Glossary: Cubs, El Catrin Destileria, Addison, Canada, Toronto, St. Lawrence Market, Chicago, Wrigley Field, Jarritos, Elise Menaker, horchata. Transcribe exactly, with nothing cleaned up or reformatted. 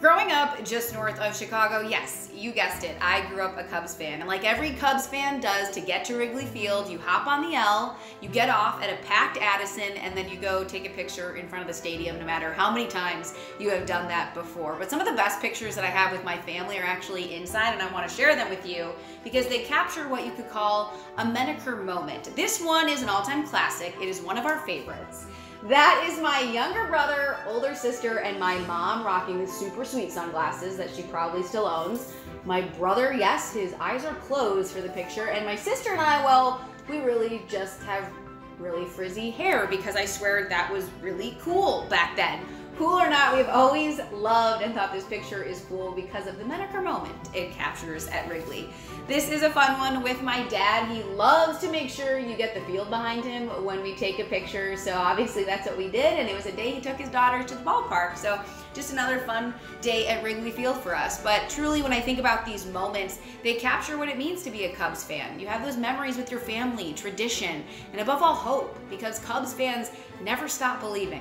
Growing up just north of Chicago, yes, you guessed it, I grew up a Cubs fan. And like every Cubs fan does to get to Wrigley Field, you hop on the L, you get off at a packed Addison, and then you go take a picture in front of the stadium, no matter how many times you have done that before. But some of the best pictures that I have with my family are actually inside, and I want to share them with you because they capture what you could call a Menaker moment. This one is an all-time classic. It is one of our favorites. That is my younger brother, older sister, and my mom rocking the super sweet sunglasses that she probably still owns. My brother, yes, his eyes are closed for the picture, and my sister and I, well, we really just have really frizzy hair because I swear that was really cool back then. Cool or not, we've always loved and thought this picture is cool because of the Menaker moment it captures at Wrigley. This is a fun one with my dad. He loves to make sure you get the field behind him when we take a picture, so obviously that's what we did, and it was a day he took his daughter to the ballpark, so just another fun day at Wrigley Field for us. But truly, when I think about these moments, they capture what it means to be a Cubs fan. You have those memories with your family, tradition, and above all, hope, because Cubs fans never stop believing.